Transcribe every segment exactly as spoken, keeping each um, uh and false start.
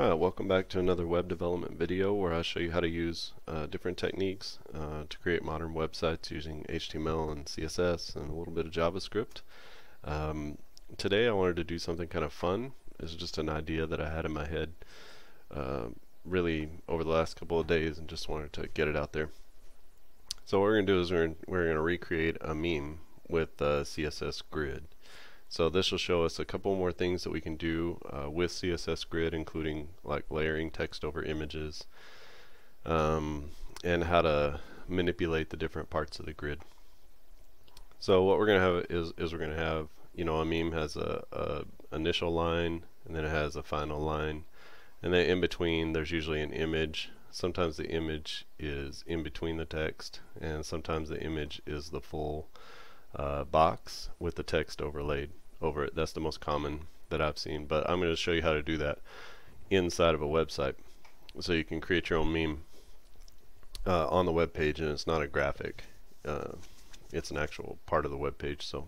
Hi, welcome back to another web development video where I show you how to use uh, different techniques uh, to create modern websites using H T M L and C S S and a little bit of JavaScript. Um, today I wanted to do something kind of fun. It's just an idea that I had in my head uh, really over the last couple of days and just wanted to get it out there. So what we're going to do is we're, we're going to recreate a meme with uh, C S S Grid. So this will show us a couple more things that we can do uh, with C S S Grid, including like layering text over images um, and how to manipulate the different parts of the grid. So what we're going to have is, is we're going to have, you know, a meme has a, a initial line, and then it has a final line, and then in between there's usually an image. Sometimes the image is in between the text, and sometimes the image is the full Uh, box with the text overlaid over it. That's the most common that I've seen, but I'm going to show you how to do that inside of a website so you can create your own meme uh, on the web page, and it's not a graphic, uh, it's an actual part of the web page. So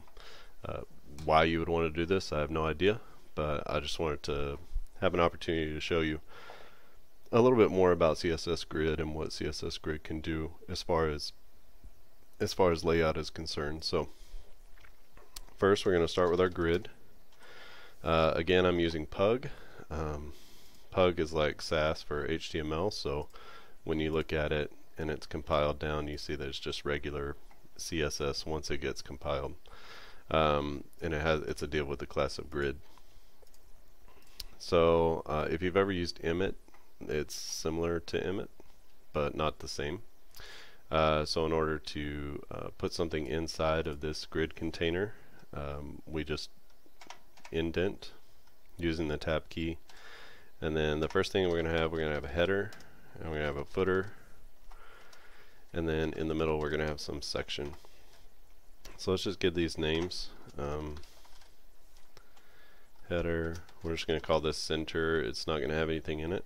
uh, why you would want to do this I have no idea, but I just wanted to have an opportunity to show you a little bit more about C S S Grid and what C S S Grid can do as far as as far as layout is concerned. So first we're going to start with our grid. Uh, again, I'm using Pug. Um, Pug is like SASS for H T M L, so when you look at it and it's compiled down, you see that it's just regular C S S once it gets compiled, um, and it has it's a deal with the class of grid. So uh, if you've ever used Emmet, it's similar to Emmet but not the same. Uh, so in order to uh, put something inside of this grid container, um, we just indent using the tab key, and then the first thing we're going to have, we're going to have a header, and we're going to have a footer, and then in the middle we're going to have some section. So let's just give these names. Um, header, we're just going to call this center. It's not going to have anything in it,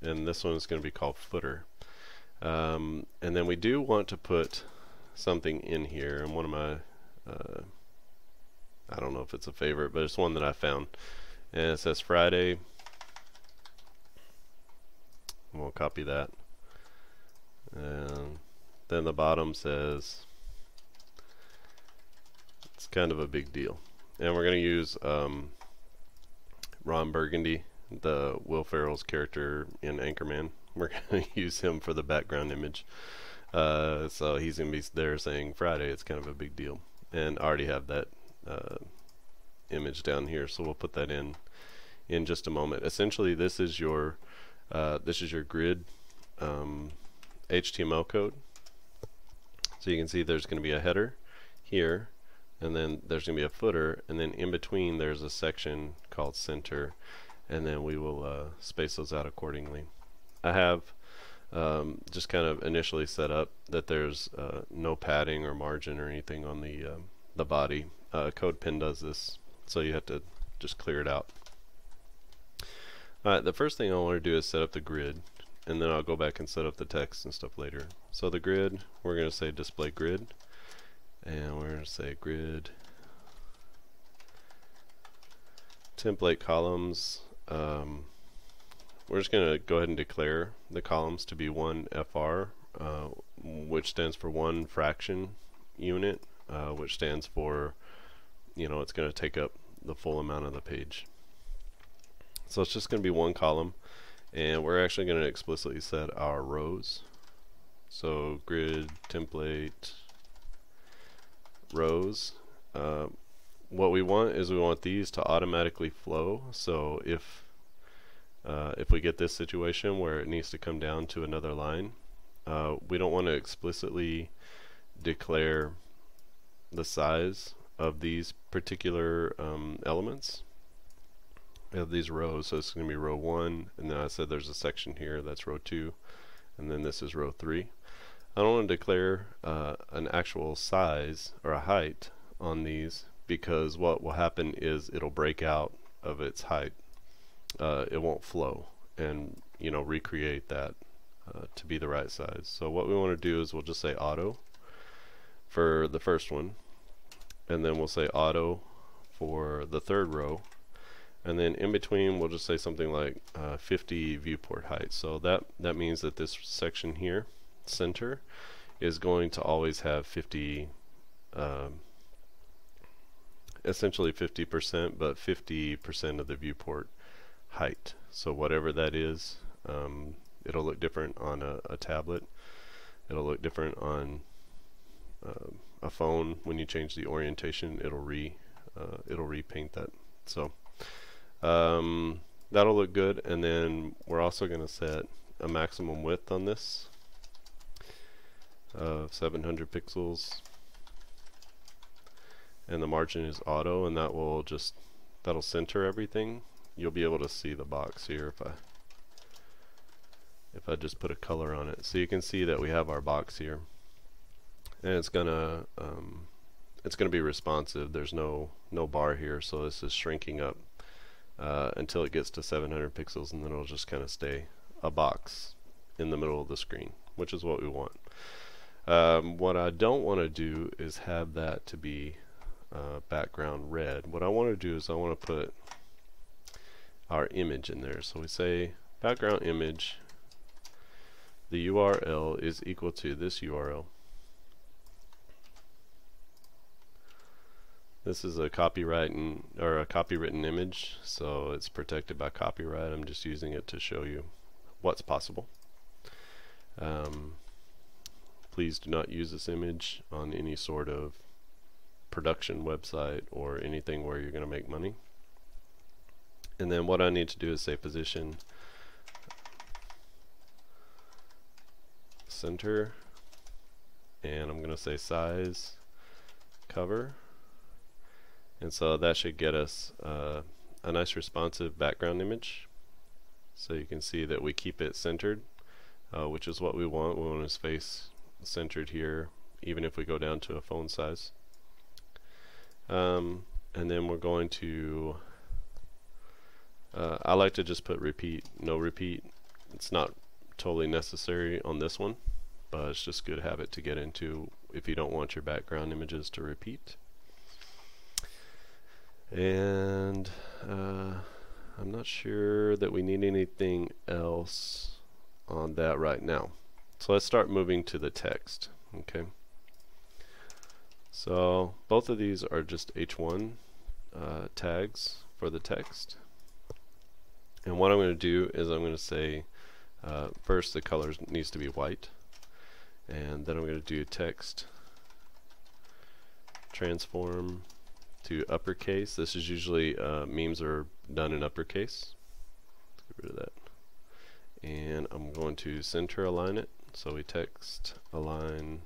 and this one is going to be called footer. Um, and then we do want to put something in here, and one of my uh, I don't know if it's a favorite, but it's one that I found, and it says Friday, and we'll copy that, and then the bottom says it's kind of a big deal, and we're going to use um, Ron Burgundy, the Will Ferrell's character in Anchorman. We're going to use him for the background image, uh, so he's going to be there saying Friday, it's kind of a big deal, and I already have that uh, image down here, so we'll put that in in just a moment. Essentially this is your uh, this is your grid um, H T M L code. So you can see there's going to be a header here, and then there's going to be a footer, and then in between there's a section called center, and then we will uh, space those out accordingly. I have um, just kind of initially set up that there's uh, no padding or margin or anything on the uh, the body. Uh, CodePen does this, so you have to just clear it out. Alright, the first thing I want to do is set up the grid, and then I'll go back and set up the text and stuff later. So the grid, we're going to say display grid, and we're going to say grid template columns. Um, We're just going to go ahead and declare the columns to be one F R, uh, which stands for one fraction unit, uh, which stands for, you know, it's going to take up the full amount of the page. So it's just going to be one column, and we're actually going to explicitly set our rows. So grid template rows. Uh, what we want is we want these to automatically flow. So if Uh, if we get this situation where it needs to come down to another line, uh, we don't want to explicitly declare the size of these particular um, elements of these rows. So it's going to be row one, and then I said there's a section here that's row two, and then this is row three. I don't want to declare uh, an actual size or a height on these, because what will happen is it'll break out of its height. Uh, it won't flow and, you know, recreate that uh, to be the right size. So what we want to do is we'll just say auto for the first one, and then we'll say auto for the third row, and then in between we'll just say something like uh, fifty viewport height. So that that means that this section here, center, is going to always have fifty, um, essentially fifty percent, but fifty percent of the viewport height. So whatever that is, um, it'll look different on a, a tablet. It'll look different on uh, a phone. When you change the orientation, it'll re uh, it'll repaint that. So um, that'll look good. And then we're also going to set a maximum width on this of seven hundred pixels, and the margin is auto, and that will just that'll center everything. You'll be able to see the box here if I if I just put a color on it, so you can see that we have our box here, and it's gonna um, it's gonna be responsive. There's no no bar here, so this is shrinking up uh, until it gets to seven hundred pixels, and then it'll just kinda stay a box in the middle of the screen, which is what we want. Um, what I don't want to do is have that to be uh, background red. What I want to do is I want to put our image in there. So we say background image, the U R L is equal to this U R L. This is a copyright and, or a copywritten image, so it's protected by copyright. I'm just using it to show you what's possible. Um, please do not use this image on any sort of production website or anything where you're going to make money. And then what I need to do is say position center, and I'm going to say size cover, and so that should get us uh, a nice responsive background image. So you can see that we keep it centered, uh, which is what we want. We want his face centered here, even if we go down to a phone size. Um, and then we're going to uh, I like to just put repeat, no repeat. It's not totally necessary on this one, but it's just a good habit to get into if you don't want your background images to repeat. And uh, I'm not sure that we need anything else on that right now. So let's start moving to the text. Okay. So both of these are just H one uh, tags for the text. And what I'm going to do is I'm going to say uh, first the color needs to be white, and then I'm going to do text transform to uppercase. This is usually uh, memes are done in uppercase. Let's get rid of that. And I'm going to center align it. So we text align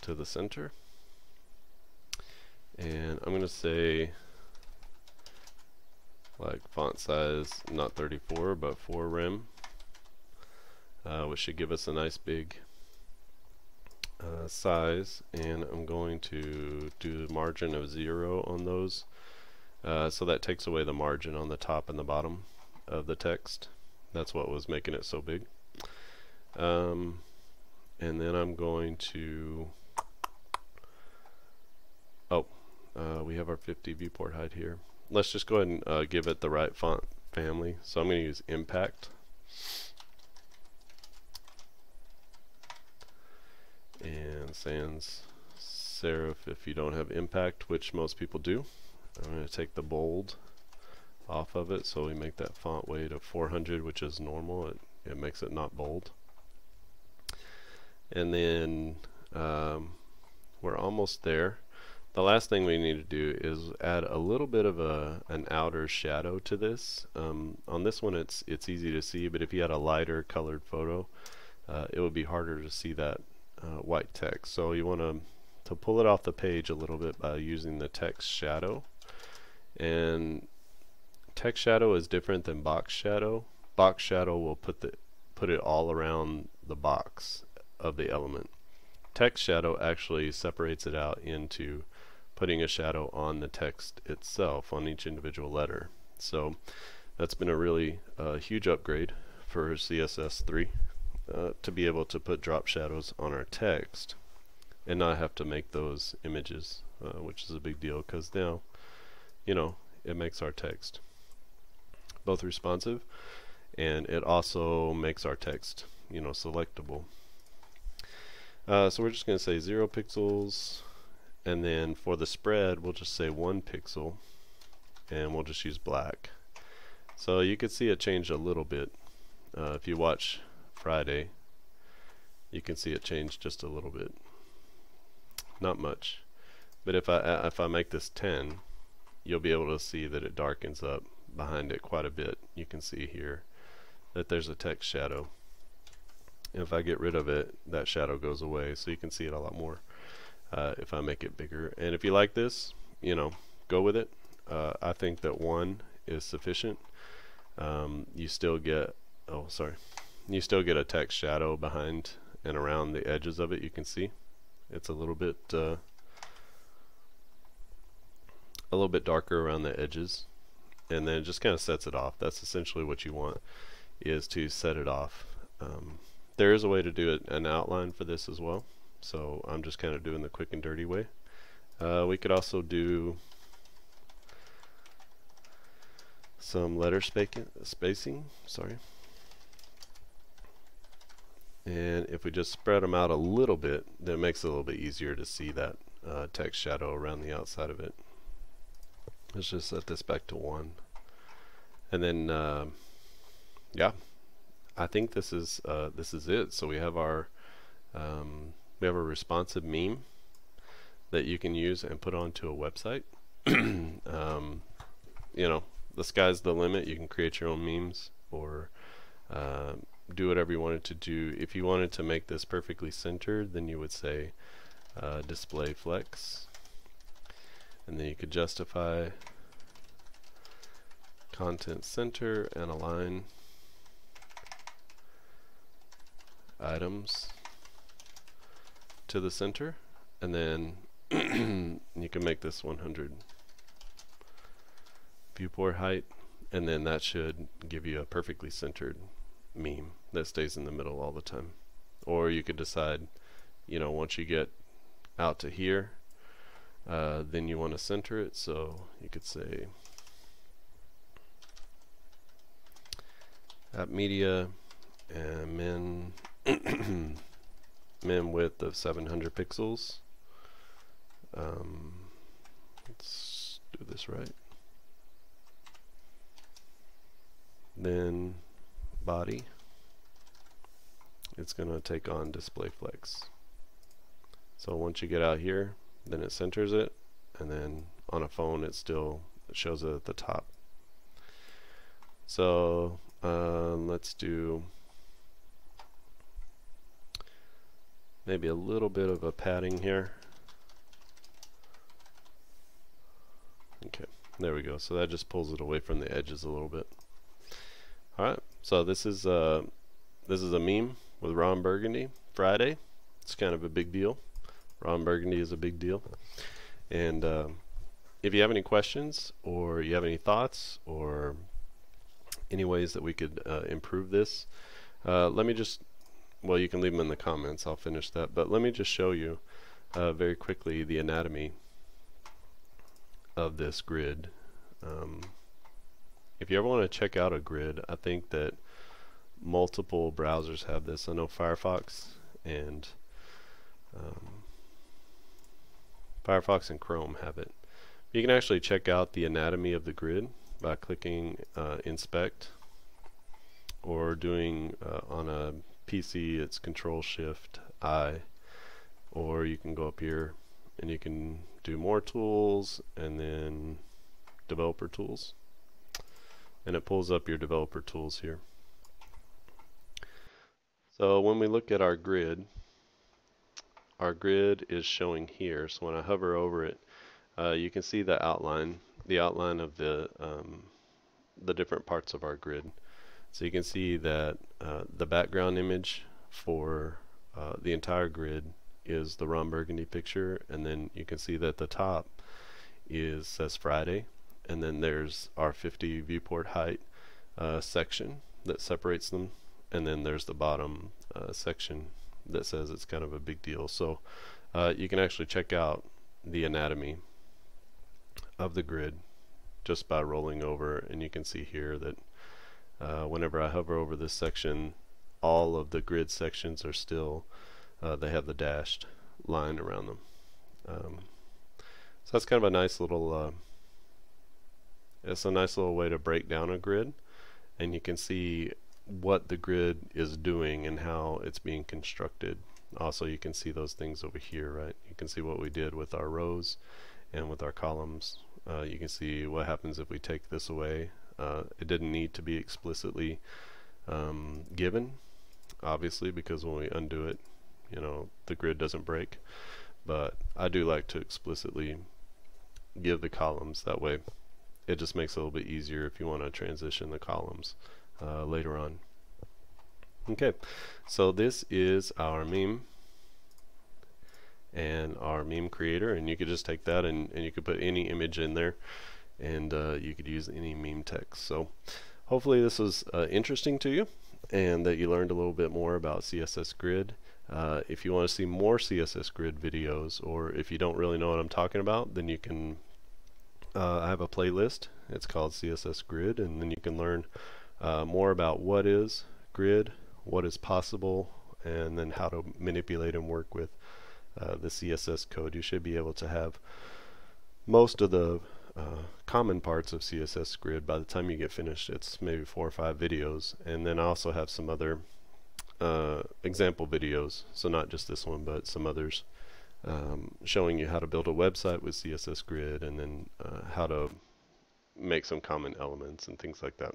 to the center, and I'm going to say like font size not thirty-four but four rem, uh, which should give us a nice big uh, size. And I'm going to do the margin of zero on those, uh, so that takes away the margin on the top and the bottom of the text. That's what was making it so big. Um, and then I'm going to oh uh, we have our fifty viewport height here. Let's just go ahead and uh, give it the right font family, so I'm going to use Impact, and sans serif if you don't have Impact, which most people do. I'm going to take the bold off of it, so we make that font weight of four hundred, which is normal. It, it makes it not bold. And then um, we're almost there. The last thing we need to do is add a little bit of a an outer shadow to this. Um, on this one it's it's easy to see, but if you had a lighter colored photo, uh, it would be harder to see that uh, white text. So you want to to pull it off the page a little bit by using the text shadow. And text shadow is different than box shadow. Box shadow will put the put it all around the box of the element. Text shadow actually separates it out into putting a shadow on the text itself, on each individual letter. So that's been a really uh, huge upgrade for C S S three, uh, to be able to put drop shadows on our text and not have to make those images, uh, which is a big deal, because now, you know, it makes our text both responsive, and it also makes our text, you know, selectable. Uh, so we're just going to say zero pixels, and then for the spread we'll just say one pixel, and we'll just use black. So you can see it changed a little bit. Uh, if you watch Friday, you can see it changed just a little bit, not much. But if I if I make this ten, you'll be able to see that it darkens up behind it quite a bit. You can see here that there's a text shadow. If I get rid of it, that shadow goes away, so you can see it a lot more uh, if I make it bigger. And if you like this, you know, go with it. Uh, I think that one is sufficient. Um, you still get oh sorry, you still get a text shadow behind and around the edges of it. You can see it's a little bit uh, a little bit darker around the edges, and then it just kind of sets it off. That's essentially what you want, is to set it off. Um, there is a way to do it, an outline for this as well, so I'm just kind of doing the quick and dirty way. Uh, we could also do some letter spacing, sorry. And if we just spread them out a little bit, then it makes it a little bit easier to see that uh, text shadow around the outside of it. Let's just set this back to one, and then uh, yeah, I think this is uh, this is it. So we have our um, we have a responsive meme that you can use and put onto a website. um, you know, the sky's the limit. You can create your own memes, or uh, do whatever you wanted to do. If you wanted to make this perfectly centered, then you would say uh, display flex. And then you could justify content center and align items to the center, and then you can make this one hundred viewport height, and then that should give you a perfectly centered meme that stays in the middle all the time. Or you could decide, you know, once you get out to here, Uh, then you want to center it, so you could say at media and min min width of seven hundred pixels. Um, let's do this right. Then body, it's gonna take on display flex. So once you get out here, then it centers it, and then on a phone it still shows it at the top. So uh, let's do maybe a little bit of a padding here. Okay, there we go. So that just pulls it away from the edges a little bit. Alright, so this is uh, this is a meme with Ron Burgundy Friday. It's kind of a big deal. Ron Burgundy is a big deal. And um, if you have any questions, or you have any thoughts, or any ways that we could uh, improve this, uh, let me just, well, you can leave them in the comments, I'll finish that, but let me just show you uh, very quickly the anatomy of this grid. Um, if you ever want to check out a grid, I think that multiple browsers have this. I know Firefox and um, Firefox and Chrome have it. You can actually check out the anatomy of the grid by clicking uh, inspect, or doing uh, on a P C it's Control Shift I, or you can go up here and you can do more tools and then developer tools, and it pulls up your developer tools here. So when we look at our grid, our grid is showing here. So when I hover over it, uh, you can see the outline, the outline of the um, the different parts of our grid. So you can see that uh, the background image for uh, the entire grid is the Ron Burgundy picture, and then you can see that the top is SASS Friday, and then there's our fifty viewport height uh, section that separates them, and then there's the bottom uh, section that says it's kind of a big deal. So uh, you can actually check out the anatomy of the grid just by rolling over, and you can see here that uh, whenever I hover over this section, all of the grid sections are still, uh, they have the dashed line around them. Um, so that's kind of a nice little, uh, it's a nice little way to break down a grid, and you can see what the grid is doing and how it's being constructed. Also, you can see those things over here, right? You can see what we did with our rows and with our columns. Uh, you can see what happens if we take this away. Uh, it didn't need to be explicitly um, given, obviously, because when we undo it, you know, the grid doesn't break. But I do like to explicitly give the columns. That way it just makes it a little bit easier if you want to transition the columns uh, later on. Okay, so this is our meme and our meme creator, and you could just take that and, and you could put any image in there, and uh, you could use any meme text. So hopefully this was uh, interesting to you, and that you learned a little bit more about C S S Grid. Uh, if you want to see more C S S Grid videos, or if you don't really know what I'm talking about, then you can uh, I have a playlist. It's called C S S Grid, and then you can learn uh, more about what is Grid, what is possible, and then how to manipulate and work with uh, the C S S code. You should be able to have most of the uh, common parts of C S S Grid by the time you get finished. It's maybe four or five videos, and then I also have some other uh, example videos, so not just this one but some others, um, showing you how to build a website with C S S Grid, and then uh, how to make some common elements and things like that.